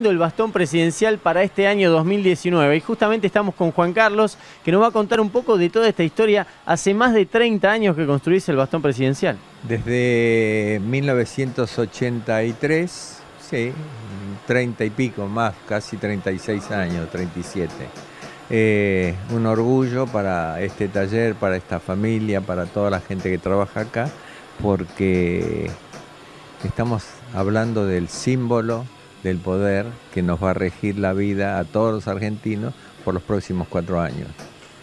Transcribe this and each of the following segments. El bastón presidencial para este año 2019 y justamente estamos con Juan Carlos que nos va a contar un poco de toda esta historia. Hace más de 30 años que construís el bastón presidencial. Desde 1983, sí, 30 y pico más, casi 36 años, 37. Un orgullo para este taller, para esta familia, para toda la gente que trabaja acá, porque estamos hablando del símbolo del poder que nos va a regir la vida a todos los argentinos por los próximos 4 años.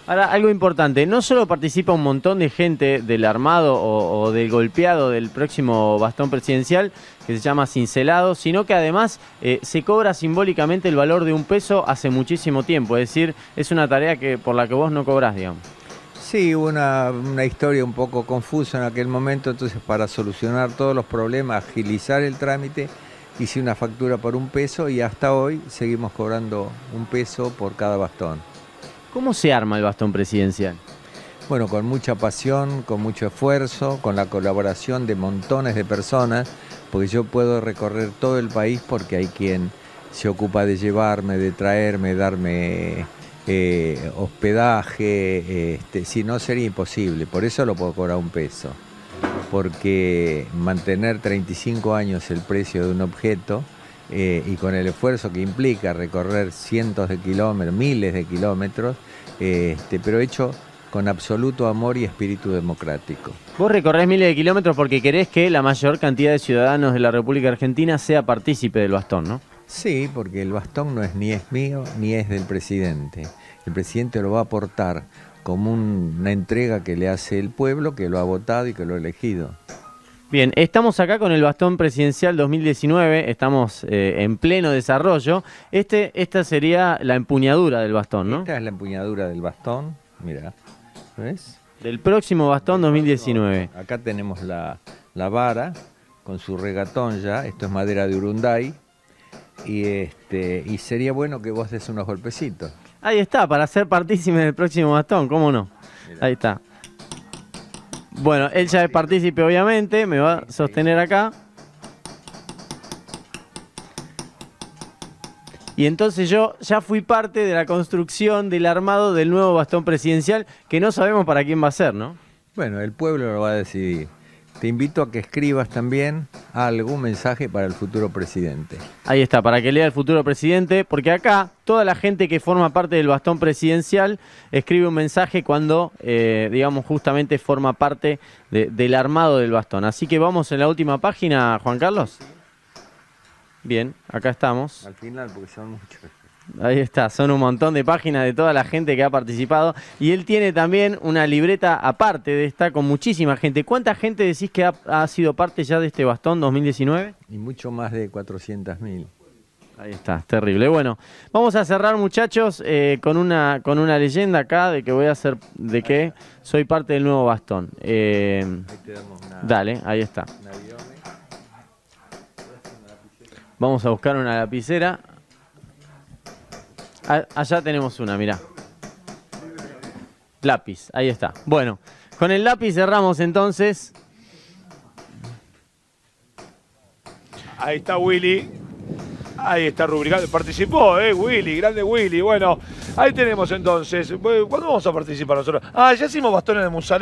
Ahora, algo importante, no solo participa un montón de gente del armado o del golpeado del próximo bastón presidencial, que se llama cincelado, sino que además se cobra simbólicamente el valor de $1 hace muchísimo tiempo, es decir, es una tarea que por la que vos no cobrás, digamos. Sí, una historia un poco confusa en aquel momento, entonces para solucionar todos los problemas, agilizar el trámite, hice una factura por $1 y hasta hoy seguimos cobrando $1 por cada bastón. ¿Cómo se arma el bastón presidencial? Bueno, con mucha pasión, con mucho esfuerzo, con la colaboración de montones de personas, porque yo puedo recorrer todo el país porque hay quien se ocupa de llevarme, de traerme, darme hospedaje, si no sería imposible, por eso lo puedo cobrar $1. Porque mantener 35 años el precio de un objeto y con el esfuerzo que implica recorrer cientos de kilómetros, miles de kilómetros, pero hecho con absoluto amor y espíritu democrático. Vos recorrés miles de kilómetros porque querés que la mayor cantidad de ciudadanos de la República Argentina sea partícipe del bastón, ¿no? Sí, porque el bastón no es ni es mío ni es del presidente. El presidente lo va a aportar como una entrega que le hace el pueblo que lo ha votado y que lo ha elegido. Bien, estamos acá con el bastón presidencial 2019, estamos en pleno desarrollo. Esta sería la empuñadura del bastón, ¿no? Esta es la empuñadura del bastón, mirá, ¿ves? Del próximo bastón 2019. Acá tenemos la vara con su regatón ya, esto es madera de Urunday. Y sería bueno que vos des unos golpecitos. Ahí está, para ser partícipe del próximo bastón, ¿cómo no? Mirá. Ahí está. Bueno, él ya es partícipe, obviamente, me va a sostener acá. Y entonces yo ya fui parte de la construcción del armado del nuevo bastón presidencial, que no sabemos para quién va a ser, ¿no? Bueno, el pueblo lo va a decidir. Te invito a que escribas también algún mensaje para el futuro presidente. Ahí está, para que lea el futuro presidente, porque acá toda la gente que forma parte del bastón presidencial escribe un mensaje cuando, digamos, justamente forma parte del armado del bastón. Así que vamos en la última página, Juan Carlos. Bien, acá estamos. Al final, porque son muchos. Ahí está, son un montón de páginas de toda la gente que ha participado y él tiene también una libreta aparte de esta con muchísima gente. ¿Cuánta gente decís que ha sido parte ya de este bastón 2019? Y mucho más de 400.000. Ahí está, terrible. Bueno, vamos a cerrar muchachos con una leyenda acá de que voy a hacer, de que soy parte del nuevo bastón. Ahí te damos una, dale, ahí está. Vamos a buscar una lapicera. Allá tenemos una, mirá. Lápiz, ahí está. Bueno, con el lápiz cerramos entonces. Ahí está Willy. Ahí está rubricado. Participó, Willy, grande Willy. Bueno, ahí tenemos entonces. ¿Cuándo vamos a participar nosotros? Ah, ya hicimos bastones de musalera.